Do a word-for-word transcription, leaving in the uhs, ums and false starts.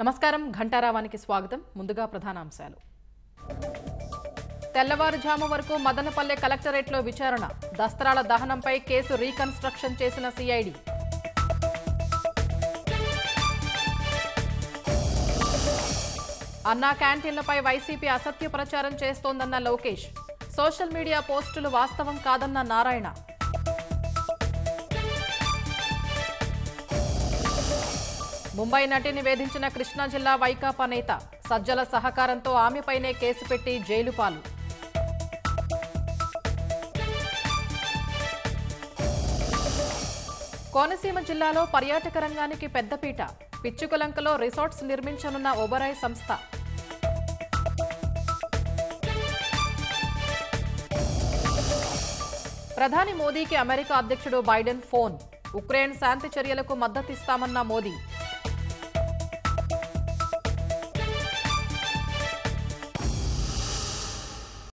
నమస్కారం ఘంటారావానికి స్వాగతం ముందుగా ప్రధానాంశాలు తెల్లవారుజాము వరకు మదనపల్లె కలెక్టరేట్లో విచారణ దస్త్రాల దహనంపై కేసు రీకన్‌స్ట్రక్షన్ చేసిన సిఐడి అన్నా క్యాంటీన్లపై వైసీపీ అసత్య ప్రచారం చేస్తోందన్న లోకేష్ సోషల్ మీడియా పోస్టులు వాస్తవం కాదన్న నారాయణ ముంబై నటిని వేధించిన కృష్ణా జిల్లా వైకాపా నేత సజ్జల సహకారంతో ఆమెపైనే కేసు పెట్టి జైలు పాలు కోనసీమ జిల్లాలో పర్యాటక రంగానికి పెద్దపీట పిచ్చుకులంకలో రిసార్ట్స్ నిర్మించనున్న ఒబరాయ్ సంస్థ ప్రధాని మోదీకి అమెరికా అధ్యక్షుడు బైడెన్ ఫోన్ ఉక్రెయిన్ శాంతి చర్యలకు మద్దతిస్తామన్న మోదీ